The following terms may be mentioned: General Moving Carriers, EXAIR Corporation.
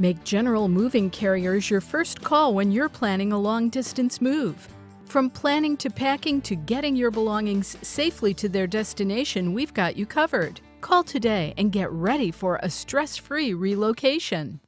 Make General Moving Carriers your first call when you're planning a long-distance move. From planning to packing to getting your belongings safely to their destination, we've got you covered. Call today and get ready for a stress-free relocation.